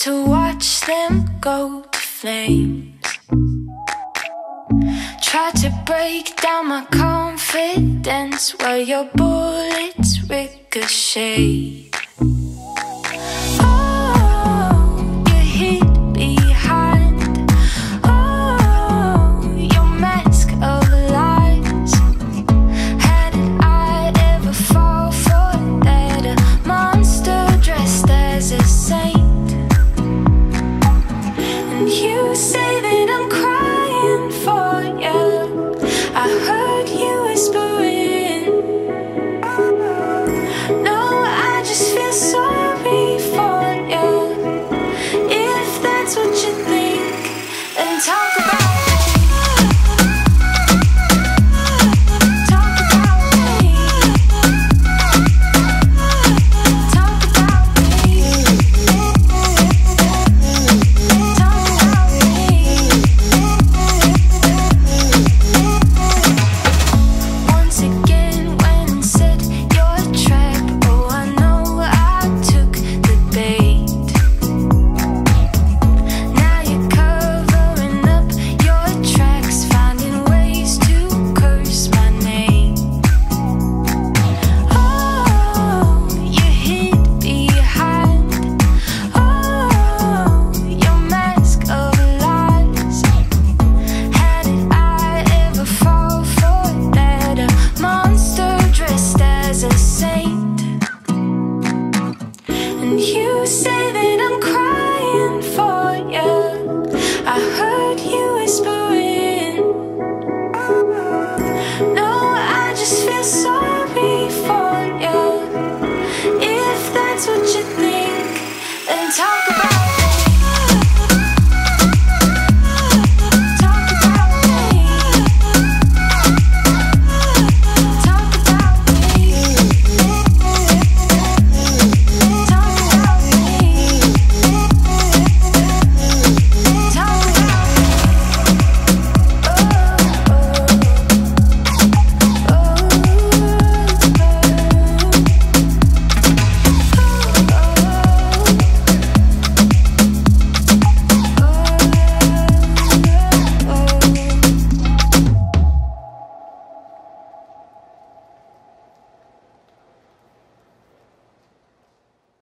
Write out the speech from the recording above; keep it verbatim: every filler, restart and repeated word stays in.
is to watch them go to flames. Try to break down my confidence while your bullets ricochet. Sorry for you, if that's what you think, and talk.